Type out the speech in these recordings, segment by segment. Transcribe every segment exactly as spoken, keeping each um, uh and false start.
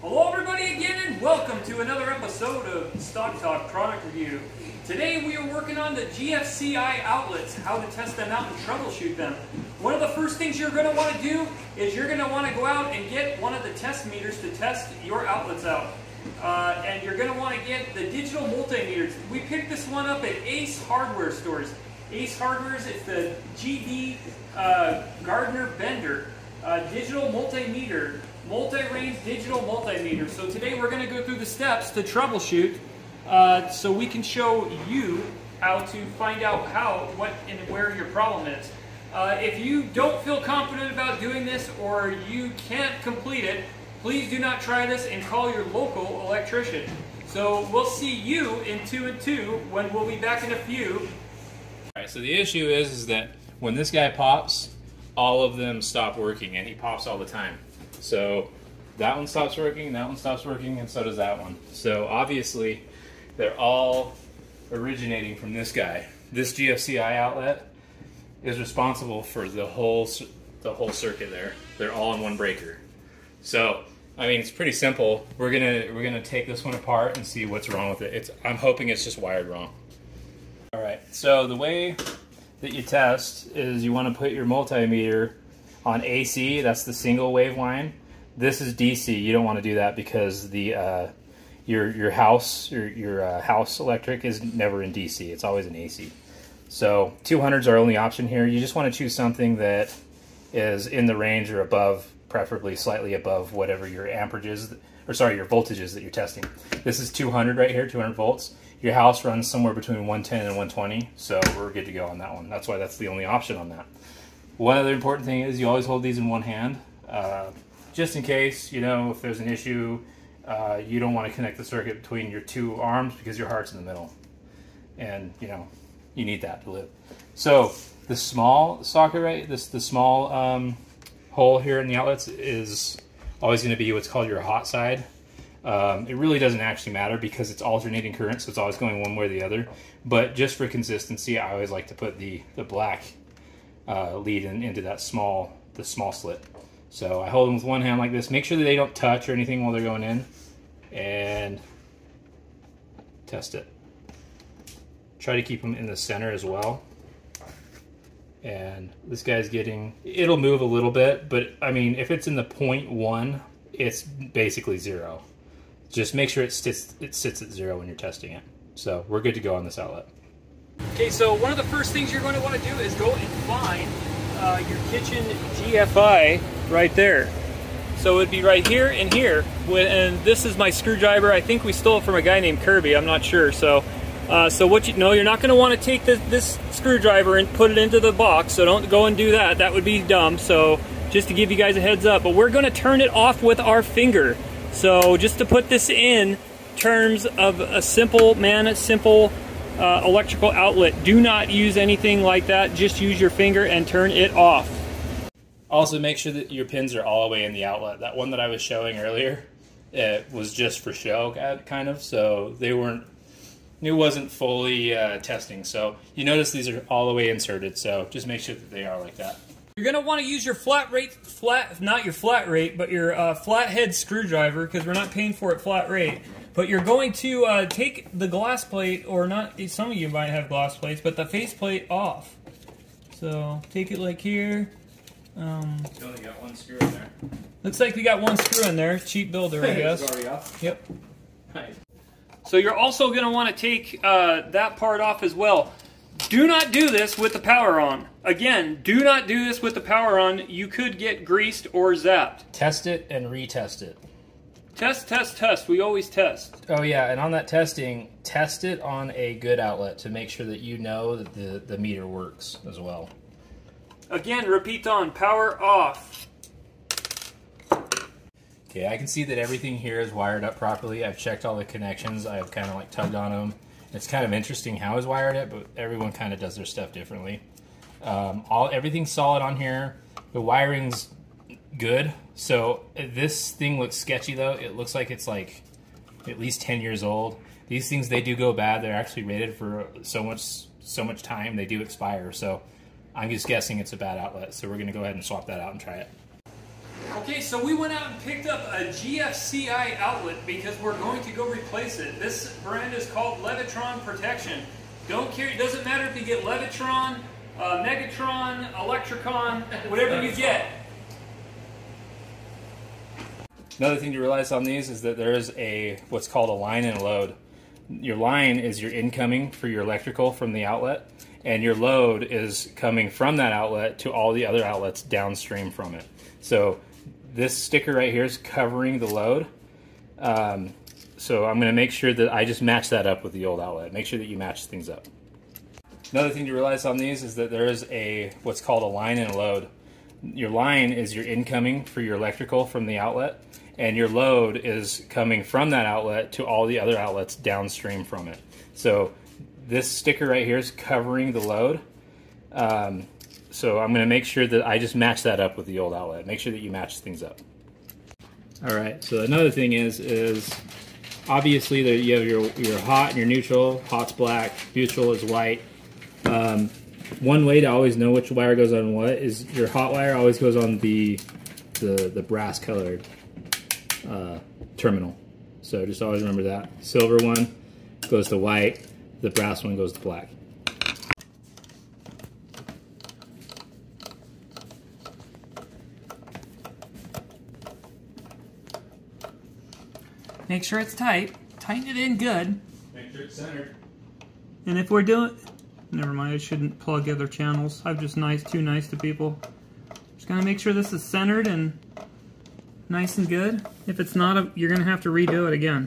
Hello everybody again and welcome to another episode of Stock Talk Product Review. Today we are working on the G F C I outlets, how to test them out and troubleshoot them. One of the first things you're going to want to do is you're going to want to go out and get one of the test meters to test your outlets out. Uh, and you're going to want to get the digital multimeters. We picked this one up at Ace Hardware stores. Ace Hardware's, it's the G D uh, Gardner Bender uh, digital multimeter, multi-range digital multimeter. So today we're going to go through the steps to troubleshoot, uh, so we can show you how to find out how, what, and where your problem is. Uh, if you don't feel confident about doing this or you can't complete it, please do not try this and call your local electrician. So we'll see you in two and two when we'll be back in a few. Alright, so the issue is, is that when this guy pops, all of them stop working, and he pops all the time. So that one stops working, that one stops working, and so does that one. So obviously they're all originating from this guy. This G F C I outlet is responsible for the whole, the whole circuit there. They're all in one breaker. So, I mean, it's pretty simple. We're gonna we're gonna take this one apart and see what's wrong with it. It's I'm hoping it's just wired wrong. All right. So the way that you test is you want to put your multimeter on A C. That's the single wave line. This is D C. You don't want to do that because the uh, your your house your your uh, house electric is never in D C. It's always in A C. So two hundred's our only option here. You just want to choose something that is in the range or above, preferably slightly above whatever your amperage is, or sorry, your voltage is that you're testing. This is two hundred right here, two hundred volts. Your house runs somewhere between one ten and one twenty, so we're good to go on that one. That's why that's the only option on that. One other important thing is you always hold these in one hand, uh, just in case, you know, if there's an issue, uh, you don't want to connect the circuit between your two arms because your heart's in the middle. And, you know, you need that to live. So the small socket, right, this the small um, hole here in the outlets is always going to be what's called your hot side. Um, it really doesn't actually matter because it's alternating current, so it's always going one way or the other. But just for consistency, I always like to put the the black uh, lead in, into that small the small slit. So I hold them with one hand like this. Make sure that they don't touch or anything while they're going in, and test it. Try to keep them in the center as well. And this guy's getting, it'll move a little bit, but I mean, if it's in the zero point one, it's basically zero. Just make sure it sits, it sits at zero when you're testing it. So we're good to go on this outlet. Okay, so one of the first things you're going to want to do is go and find uh, your kitchen G F I right there. So it'd be right here and here. And this is my screwdriver. I think we stole it from a guy named Kirby. I'm not sure. So. Uh, so what you know, you're not going to want to take this, this screwdriver and put it into the box, so don't go and do that. That would be dumb, so just to give you guys a heads up. But we're going to turn it off with our finger. So just to put this in terms of a simple, man, a simple uh, electrical outlet, do not use anything like that. Just use your finger and turn it off. Also make sure that your pins are all the way in the outlet. That one that I was showing earlier, it was just for show, kind of, so they weren't... It wasn't fully uh, testing, so you notice these are all the way inserted, so just make sure that they are like that. You're going to want to use your flat rate, flat not your flat rate, but your uh, flathead screwdriver, because we're not paying for it flat rate. But you're going to uh, take the glass plate, or not, some of you might have glass plates, but the face plate off. So take it like here. Um, you only got one screw in there. Looks like we got one screw in there. Cheap builder, I guess. It's already off. Yep. Nice. So you're also going to want to take uh, that part off as well. Do not do this with the power on. Again, do not do this with the power on. You could get greased or zapped. Test it and retest it. Test, test, test. We always test. Oh yeah, and on that testing, test it on a good outlet to make sure that you know that the, the meter works as well. Again, repeat on. Power off. Okay, I can see that everything here is wired up properly. I've checked all the connections. I've kind of like tugged on them. It's kind of interesting how it's wired up, but everyone kind of does their stuff differently. Um, all everything's solid on here. The wiring's good. So this thing looks sketchy though. It looks like it's like at least ten years old. These things, they do go bad. They're actually rated for so much so much time, they do expire. So I'm just guessing it's a bad outlet. So we're gonna go ahead and swap that out and try it. Okay, so we went out and picked up a G F C I outlet because we're going to go replace it. This brand is called Levitron Protection. Don't care, it doesn't matter if you get Levitron, uh, Megatron, Electrocon, whatever you get. Another thing to realize on these is that there is a what's called a line and load. Your line is your incoming for your electrical from the outlet, and your load is coming from that outlet to all the other outlets downstream from it. So this sticker right here is covering the load. Um, so I'm going to make sure that I just match that up with the old outlet. Make sure that you match things up. Another thing to realize on these is that there is a what's called a line and load. Your line is your incoming for your electrical from the outlet, and your load is coming from that outlet to all the other outlets downstream from it. So this sticker right here is covering the load. Um, so I'm gonna make sure that I just match that up with the old outlet. Make sure that you match things up. All right, so another thing is, is obviously that you have your, your hot and your neutral. Hot's black, neutral is white. Um, one way to always know which wire goes on what is your hot wire always goes on the, the, the brass colored uh, terminal. So just always remember that. Silver one goes to white, the brass one goes to black. Make sure it's tight, tighten it in good. Make sure it's centered. And if we're doing, never mind, I shouldn't plug other channels. I'm just nice, too nice to people. Just gonna make sure this is centered and nice and good. If it's not, a, you're gonna have to redo it again.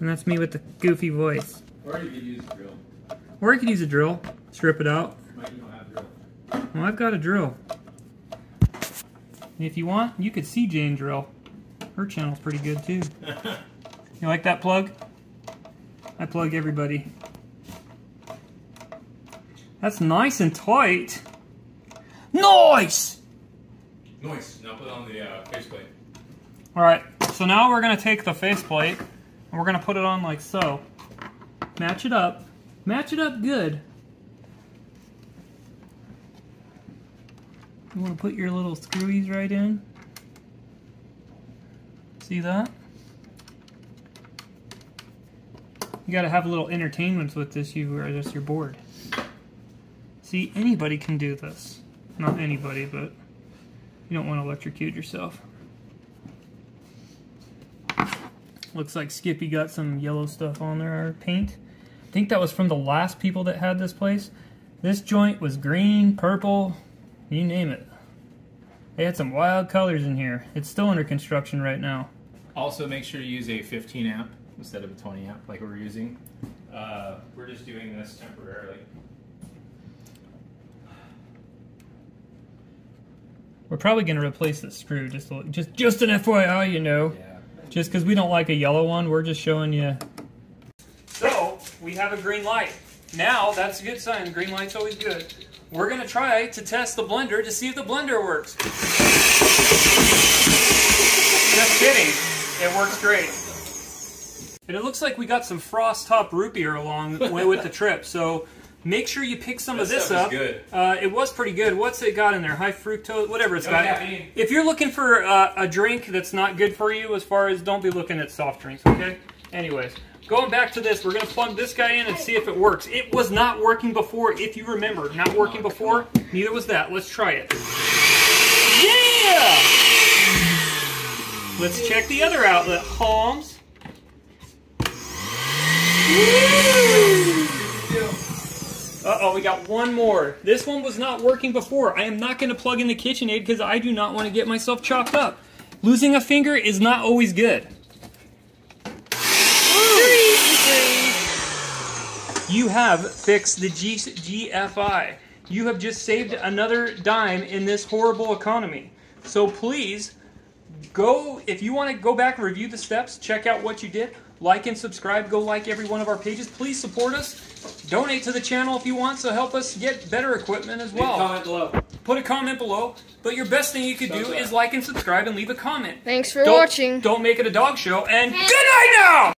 And that's me with the goofy voice. Or you could use a drill. Or you could use a drill. Strip it out. Mike, you don't have a drill. Well, I've got a drill. And if you want, you could see Jane drill. Her channel's pretty good too. You like that plug? I plug everybody. That's nice and tight. Nice! Nice. Now put it on the uh, faceplate. Alright, so now we're going to take the faceplate and we're going to put it on like so. Match it up. Match it up good. You want to put your little screwies right in. See that? You gotta have little entertainments with this, you or just you're bored. See, anybody can do this. Not anybody, but you don't want to electrocute yourself. Looks like Skippy got some yellow stuff on there, or paint. I think that was from the last people that had this place. This joint was green, purple, you name it. They had some wild colors in here. It's still under construction right now. Also, make sure you use a fifteen amp instead of a twenty amp like we're using. Uh, we're just doing this temporarily. We're probably going to replace the screw, just to, just just an F Y I, you know. Yeah. Just because we don't like a yellow one, we're just showing you. So, we have a green light. Now, that's a good sign. Green light's always good. We're going to try to test the blender to see if the blender works. Just kidding. It works great. And it looks like we got some frost top root beer along with the trip, so make sure you pick some that of this up. Good. Uh, it was pretty good. What's it got in there? High fructose, whatever it's no got. Caffeine. If you're looking for uh, a drink that's not good for you, as far as don't be looking at soft drinks, okay? Anyways, going back to this, we're going to plug this guy in and see if it works. It was not working before, if you remember. Not working before, neither was that. Let's try it. Yeah! Let's check the other outlet, Holmes. Uh-oh, we got one more. This one was not working before. I am not going to plug in the KitchenAid because I do not want to get myself chopped up. Losing a finger is not always good. You have fixed the G F C I. You have just saved another dime in this horrible economy. So please, go if you want to go back and review the steps, check out what you did. Like and subscribe. Go like every one of our pages. Please support us. Donate to the channel if you want, so help us get better equipment as well. Leave a comment below. Put a comment below. But your best thing you could do is like and subscribe and leave a comment. Thanks for watching. Don't make it a dog show. And good night now!